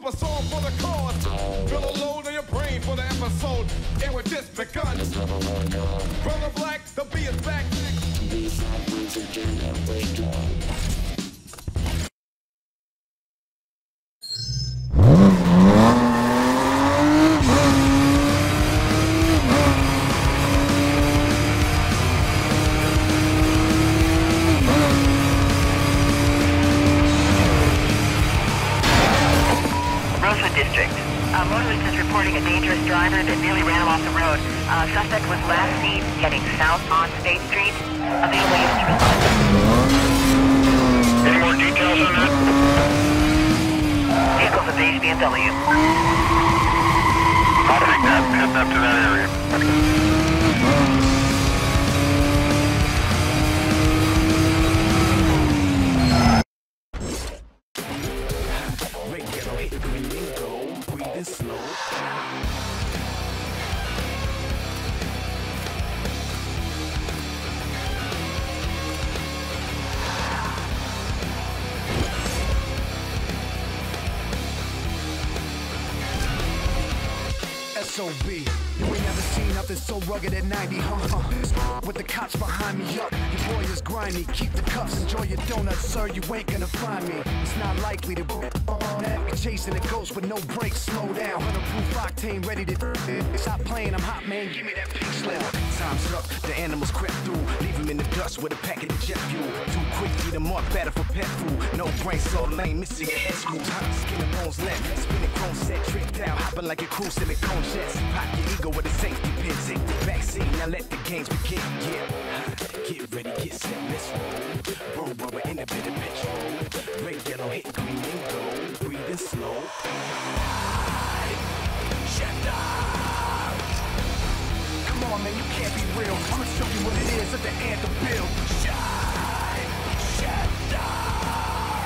super soul for the cause. Fill a load in your brain for the episode, and we're just begun. Brother Black, the B is back. District. A motorist is reporting a dangerous driver that nearly ran him off the road. Suspect was last seen heading south on State Street. Available units to respond. Any more details on that? Vehicles of HBMW. I'll take that. Heading up to that area. SOB, you ain't never seen nothing so rugged at 90, with the cops behind me, up. Your lawyers grimy, keep the cuffs, enjoy your donuts, sir, you ain't gonna find me. It's not likely to be chasing a ghost with no brakes, slow down, 100 proof octane, ready to stop playing, I'm hot, man, give me that pink slip. Time's up, the animals crept through, leave him in the dust with a packet of jet fuel. Too quick, eat him up, batter for pet food, no brain, so lame, missing your head screws. Skin and bones left, spinning chrome set, tricked out, hopping like a cruise, silicone chest. Pop your ego with a safety pin, take the backseat, now let the games begin, yeah. Get ready, get set, let's roll. Roll rubber in a bit of petrol. Red, yellow, hit green and gold. Breathing slow. Shift up! Come on, man, you can't be real. I'ma show you what it is at the anthem build. Shine! Shift up!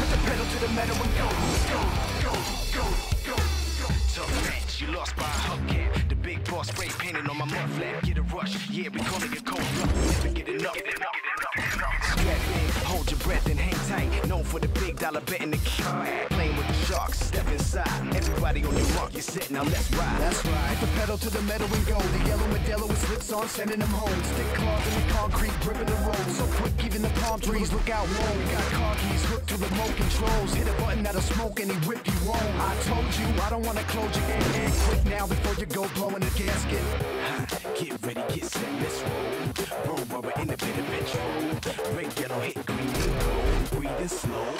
Put the pedal to the metal and go, go, go, go, go, go. Tough match, you lost by a hug. Big boss spray painted on my muffler. Get a rush, yeah, we call it a cold rough. Never get enough. Strap in, hold your breath and hang tight. Known for the big dollar bet in the queue. Playing with the sharks, step inside. Everybody on your mark, you're set, now let's ride. That's right. Put the pedal to the metal and go. The yellow Modelo with slips on, sending them home. Stick claws in the concrete, gripping the road. So quick, even the palm trees look out low. We got car keys hooked to remote controls. Hit a button that'll smoke and he whip you on. I told you, I don't want to close your hand. Quick now before you go blow. Get ready, get set, let's roll. Roll rubber in a bit of petrol. Red, yellow, hit green and gold. Breathing slow.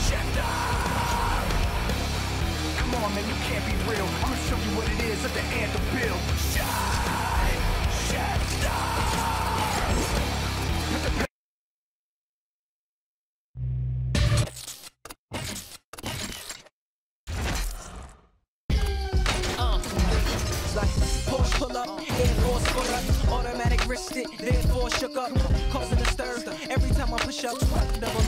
Shift up! Come on, man, you can't be real. I'ma show you what it is at the anthem build. Shine! Shift up! Put the therefore shook up, causing a stir every time I push up. Double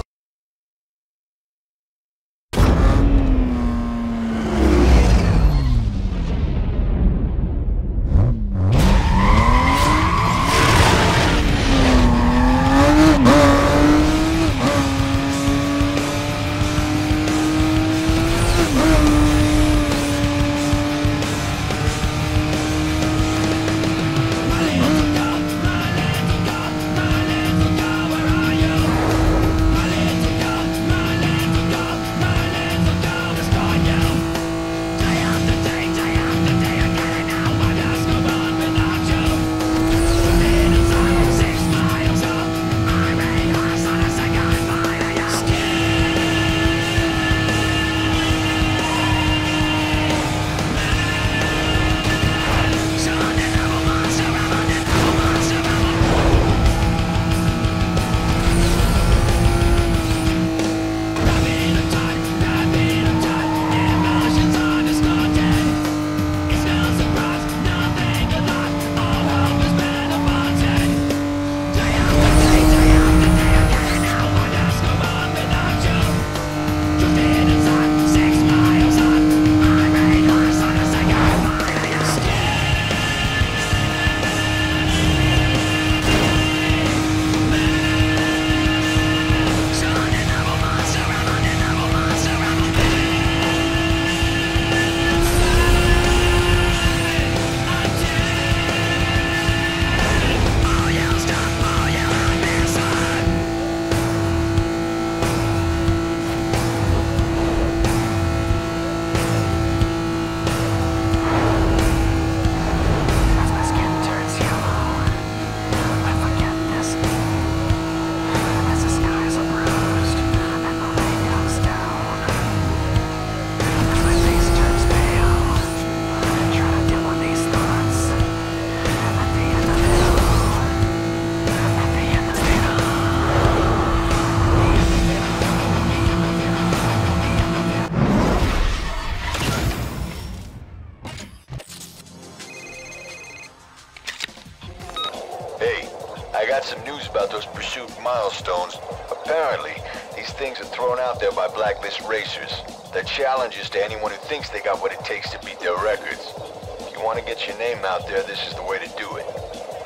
news about those pursuit milestones. Apparently, these things are thrown out there by Blacklist racers. They're challenges to anyone who thinks they got what it takes to beat their records. If you want to get your name out there, this is the way to do it.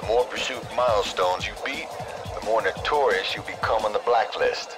The more pursuit milestones you beat, the more notorious you become on the Blacklist.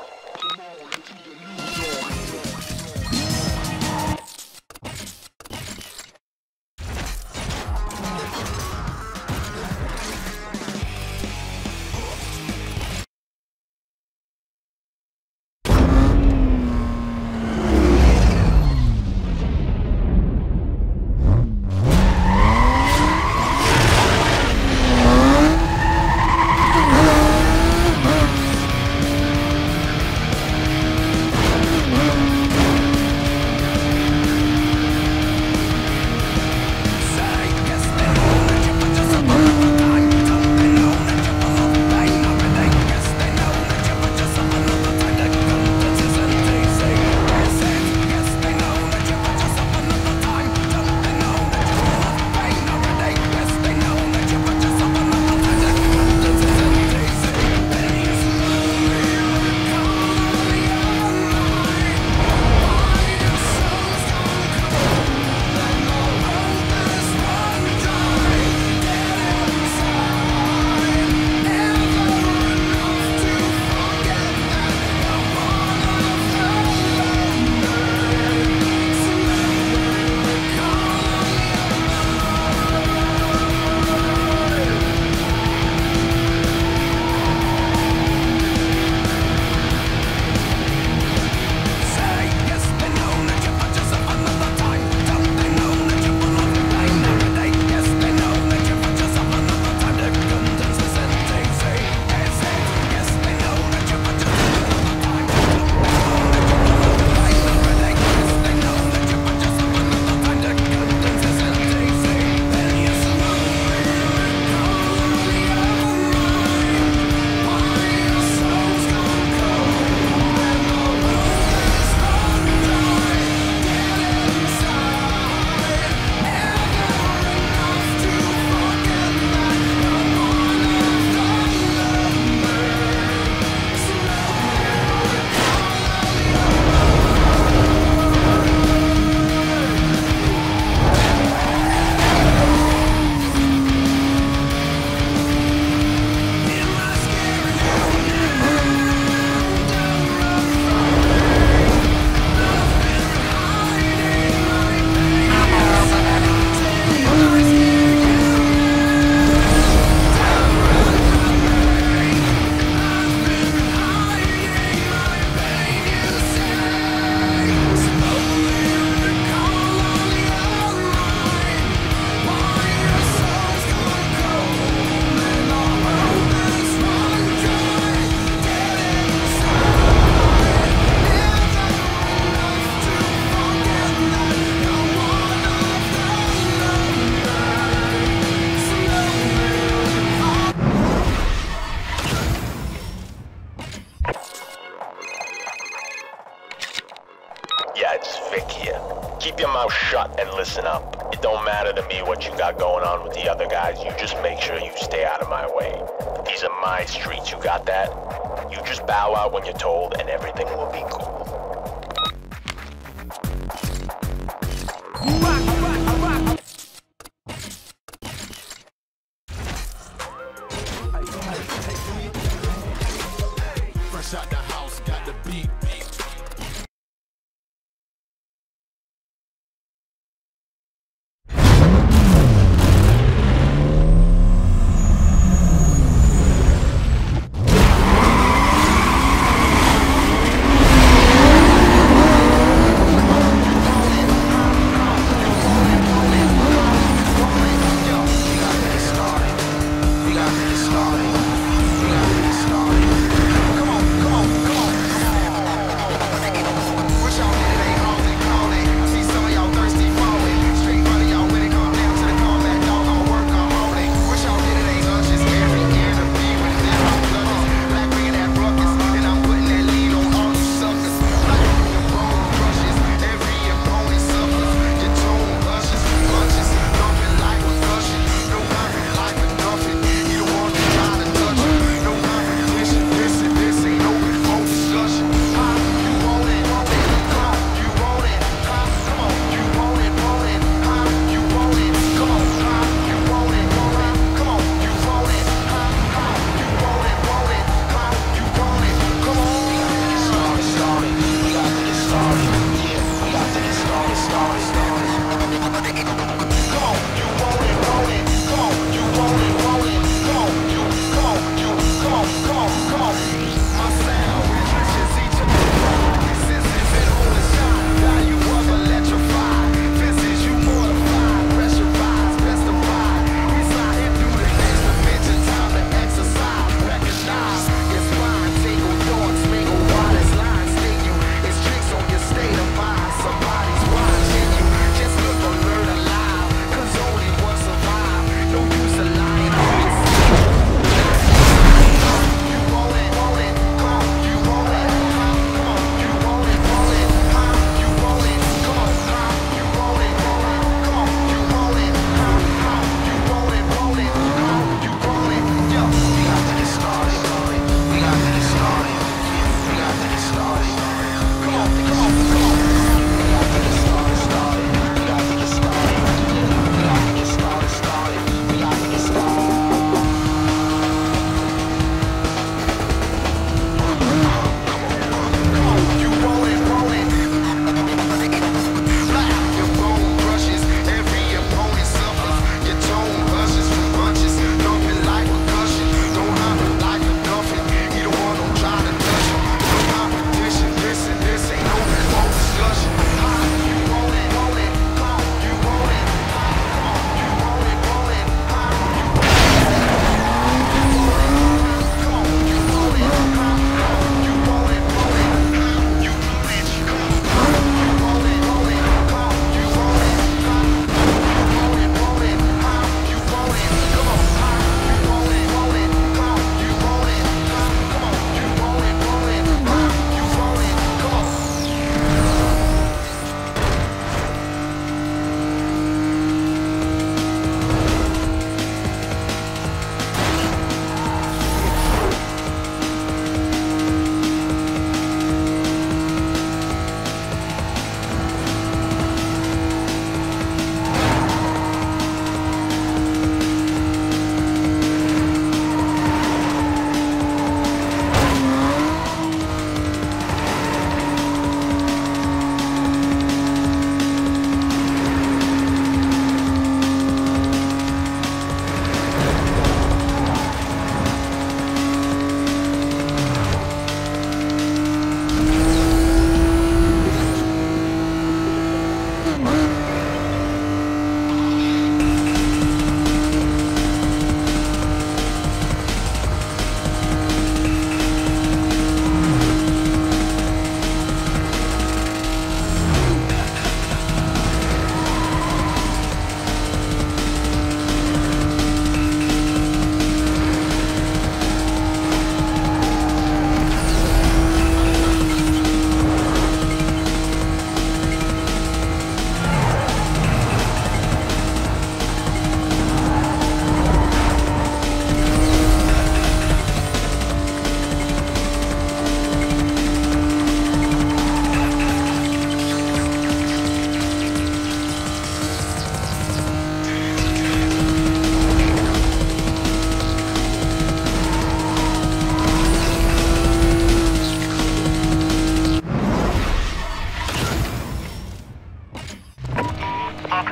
Keep your mouth shut and listen up. It don't matter to me what you got going on with the other guys. You just make sure you stay out of my way. These are my streets, you got that? You just bow out when you're told and everything will be cool. Fresh out the house, got the beat.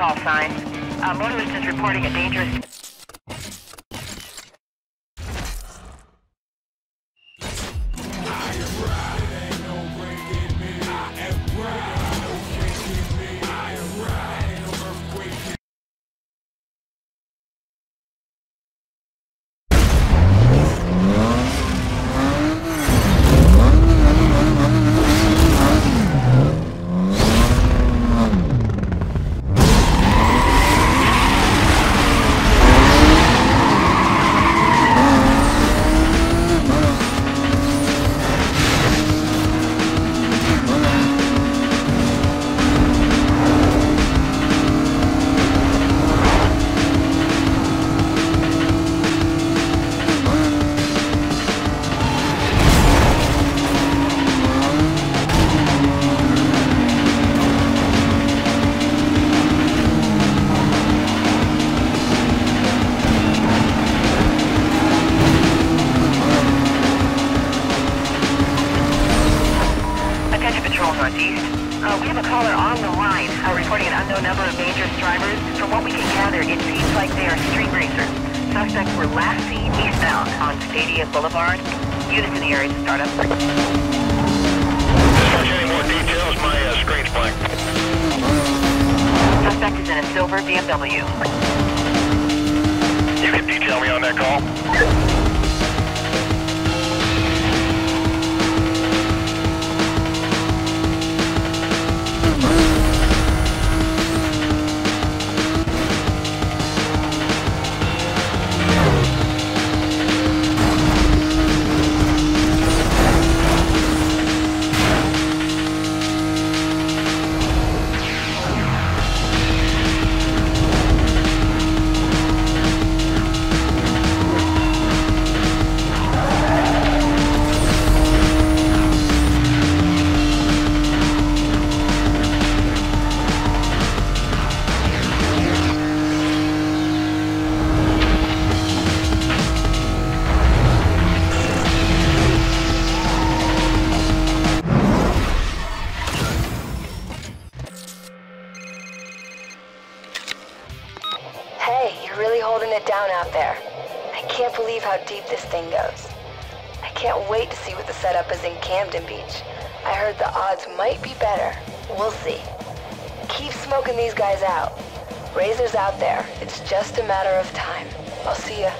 call sign. Motorist is reporting a dangerous... we have a caller on the line, reporting an unknown number of dangerous drivers. From what we can gather, it seems like they are street racers. Suspects were last seen eastbound on Stadia Boulevard. Units in the area to start up. Any more details? My screen's blank. Suspect is in a silver BMW. You can detail me on that call. Just a matter of time. I'll see ya.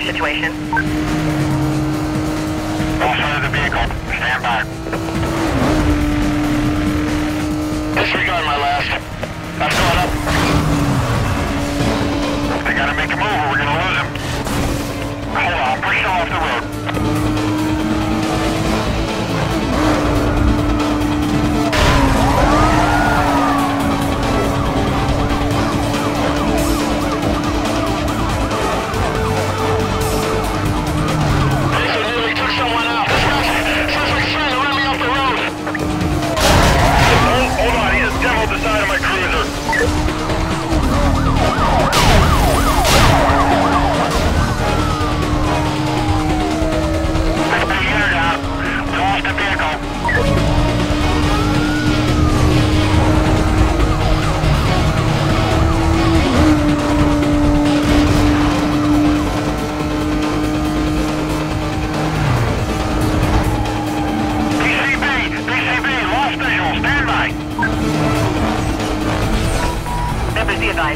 your situation? Full side of the vehicle. Stand by. Disregard my last. That's going up. They gotta make him over. We're gonna lose him. Hold on. Push him off the road.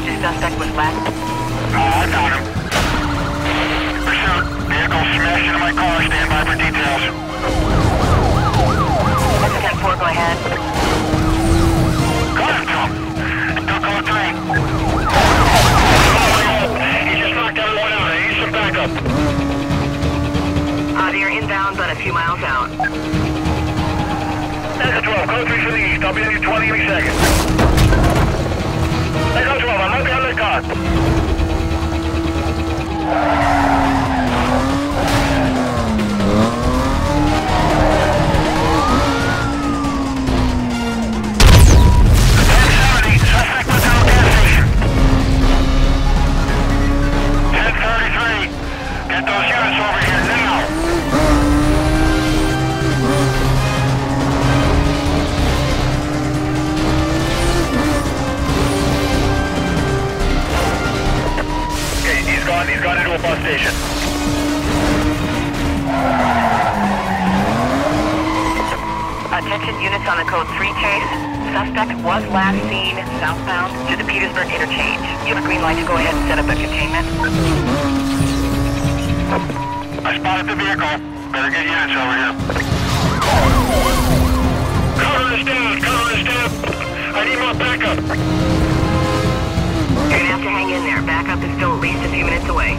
Your suspect was black. I got him. Pursuit. Vehicle smashed into my car. Stand by for details. That's 10-4, go ahead. Got him, Tom. Don't call it three. He just knocked everyone out. I need some backup. They're inbound, but a few miles out. That's a 12. Code 3 to the east. I'll be in you 20 any second. Echo 12, I'm right behind that car. Ten 70, suspect was down gas station. 10:33, get those units over here now. He's gone into a bus station. Attention units on the code 3 chase. Suspect was last seen southbound to the Petersburg interchange. You have a green light to go ahead and set up a containment. I spotted the vehicle. Better get units over here. Cover this down, cover this down. I need more backup. You're gonna have to hang in there. Backup is still at least a few minutes away.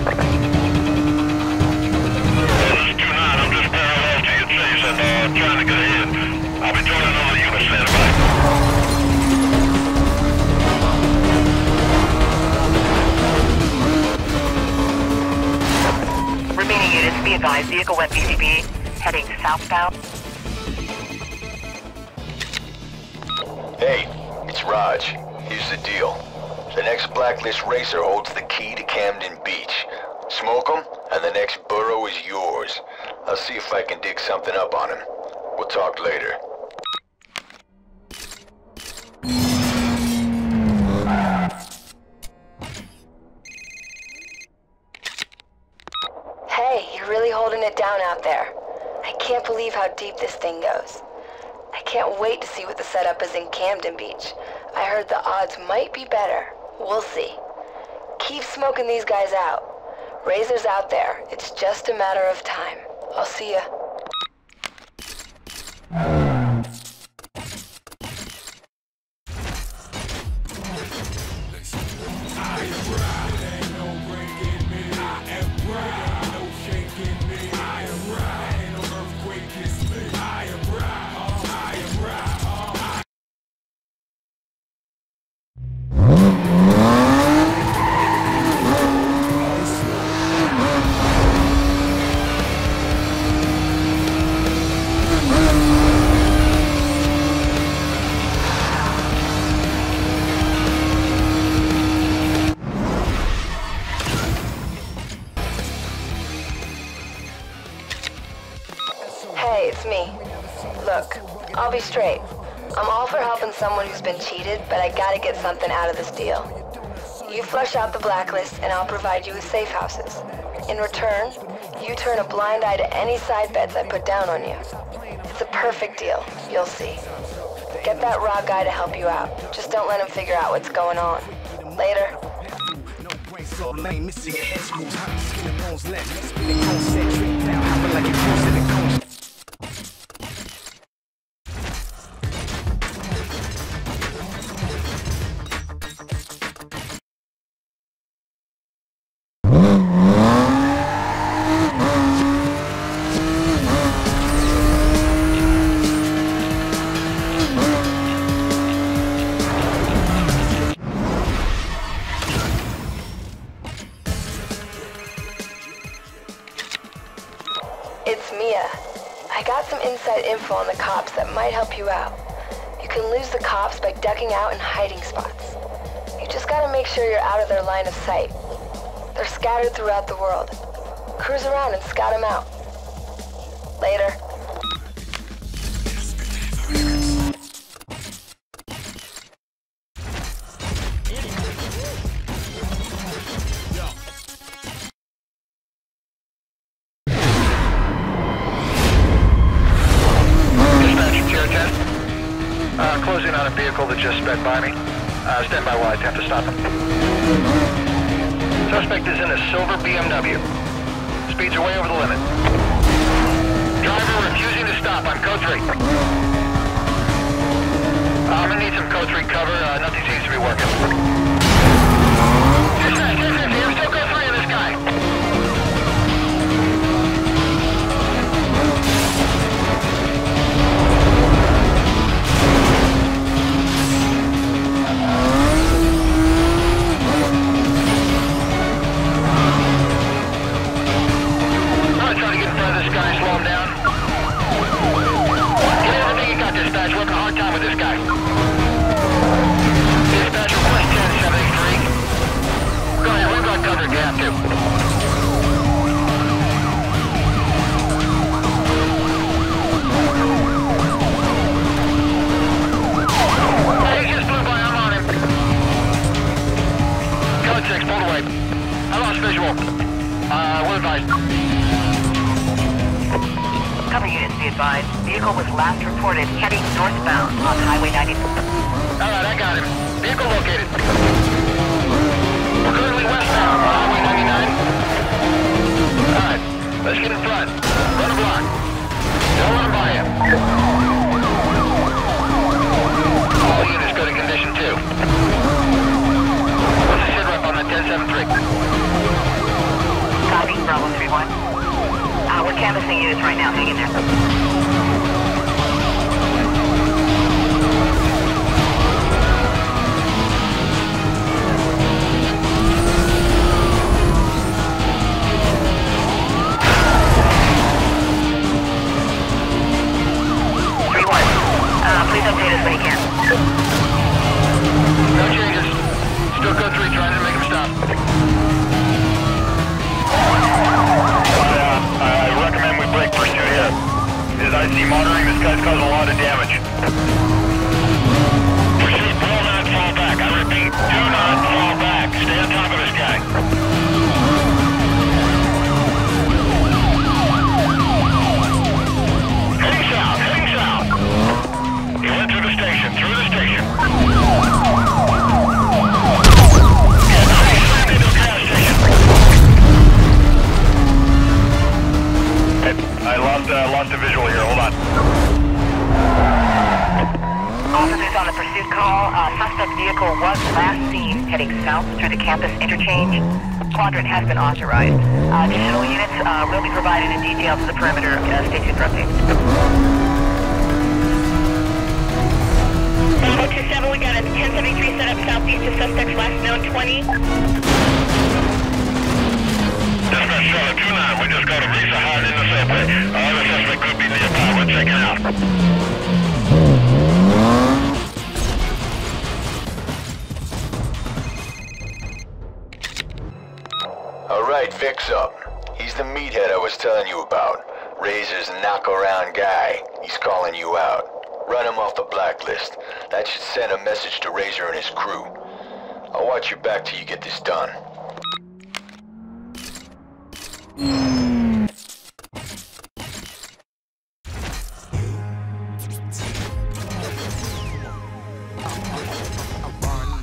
This is 2-9. I'm just parallel to your chase and trying to get ahead. I'll be joining another unit standby. Remaining units, be advised. Vehicle went BCB, heading southbound. Hey, it's Raj. Here's the deal. The next Blacklist racer holds the key to Camden Beach. Smoke him, and the next burrow is yours. I'll see if I can dig something up on him. We'll talk later. Hey, you're really holding it down out there. I can't believe how deep this thing goes. I can't wait to see what the setup is in Camden Beach. I heard the odds might be better. We'll see. Keep smoking these guys out. Razor's out there. It's just a matter of time. I'll see ya. Straight. I'm all for helping someone who's been cheated, but I gotta get something out of this deal. You flush out the Blacklist, and I'll provide you with safe houses. In return, you turn a blind eye to any side bets I put down on you. It's a perfect deal. You'll see. Get that raw guy to help you out. Just don't let him figure out what's going on. Later. face all lame, missing your head screws, hot skin and bones left, spinning cone set, tricked down, hopping like you're close to the cone. I got some inside info on the cops that might help you out. You can lose the cops by ducking out in hiding spots. You just gotta make sure you're out of their line of sight. They're scattered throughout the world. Cruise around and scout them out. Later. Closing on a vehicle that just sped by me. Stand by while I attempt to stop him. Suspect is in a silver BMW. Speeds are way over the limit. Driver refusing to stop on code 3. I'm gonna need some code 3 cover. Nothing seems to be working. Dispatch, I'm still code 3 in this guy. Cover units be advised. Vehicle was last reported heading northbound on Highway 94. Alright, I got him. Vehicle located. We're currently westbound on Highway 99. Alright, let's get in front. Run a block. Don't run by him. All units go to condition 2. What's the sit rep on the 1073? Copy, Bravo 3-1. We're canvassing units right now. Hang in there. Three-1. Please update us when you can. No changes. Still code 3 trying to make them stop. I recommend we break pursuit here. As I see monitoring, this guy's causing a lot of damage. Pursuit will not fall back. I repeat, do not fall back. Stay on top of this guy. Heading south, heading south. He went through the station, through the station. I lost a visual here. Hold on. Officers on the pursuit call. Suspect vehicle was last seen heading south through the campus interchange. Quadrant has been authorized. Additional units will be provided in detail to the perimeter. Stay tuned for updates. Bravo 27, we got a 1073 set up southeast to suspects last known 20. Dispatch Charlie 29, we just got a Risa hiding in the subway. The suspect could be nearby. We're checking out. Alright, Vic's up. He's the meathead I was telling you about. Razor's knock-around guy. He's calling you out. Run him off the blacklist. That should send a message to Razor and his crew. I'll watch your back till you get this done.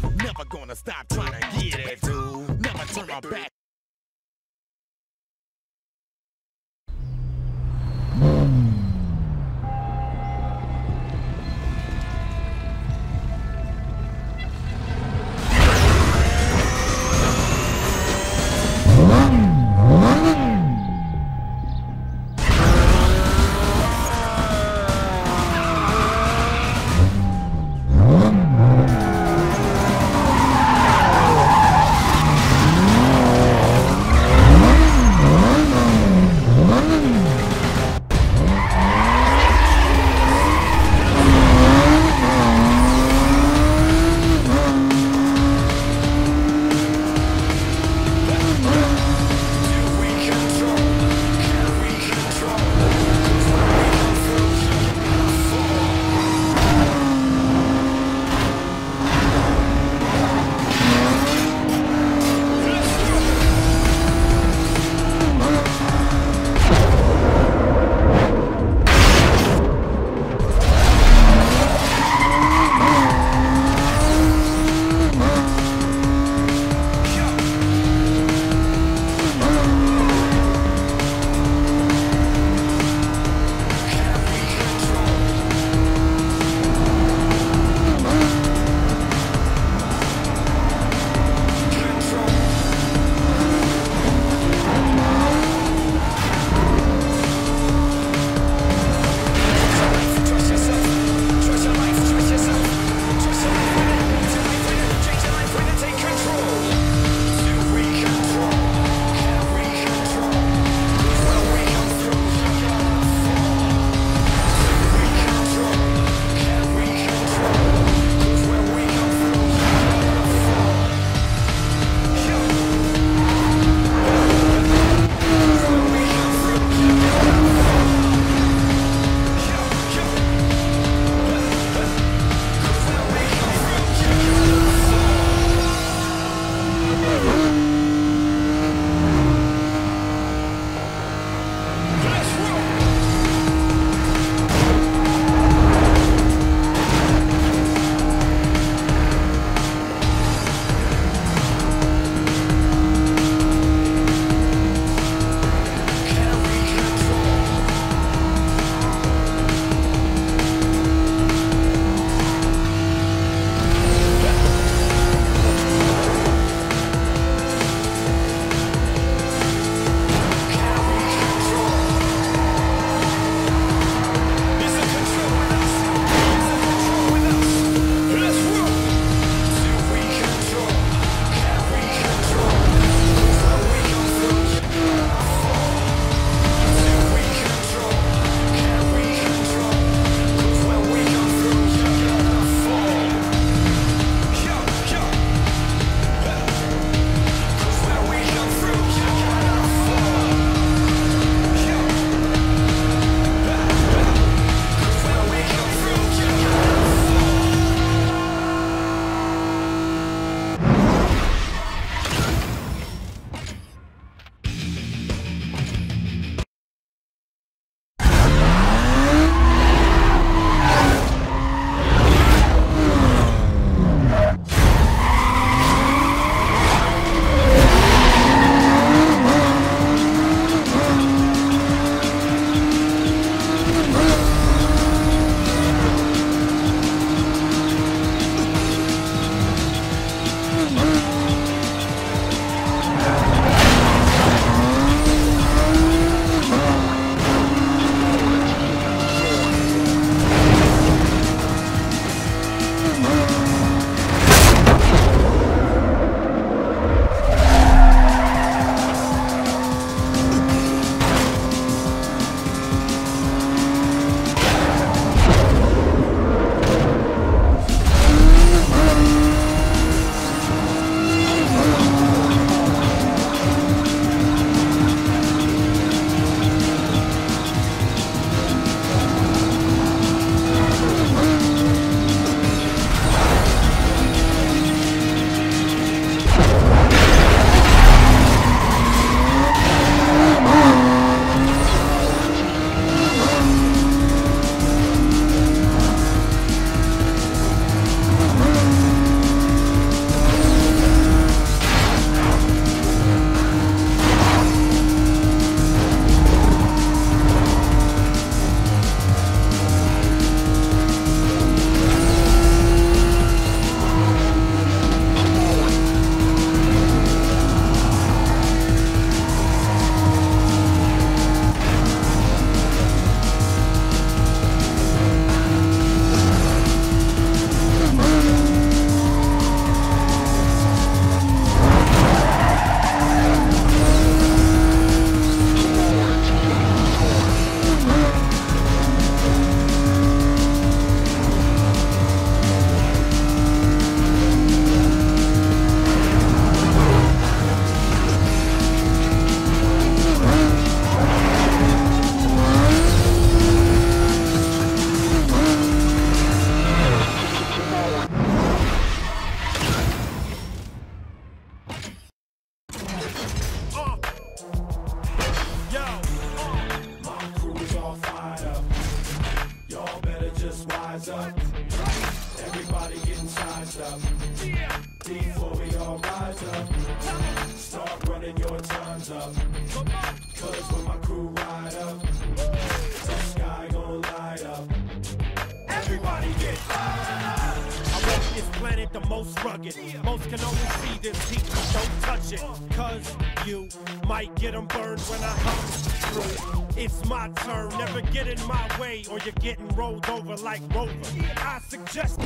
I'm never gonna stop trying to get it, dude. Never turn my back. and size up. Before we all rise up, start running your times up. Cause when my crew ride up, the sky gon' light up. Everybody get fired up. This planet the most rugged, most can only see this heat, don't touch it, cause you might get them burned when I hum through. It's my turn, never get in my way or you're getting rolled over like Rover. I suggest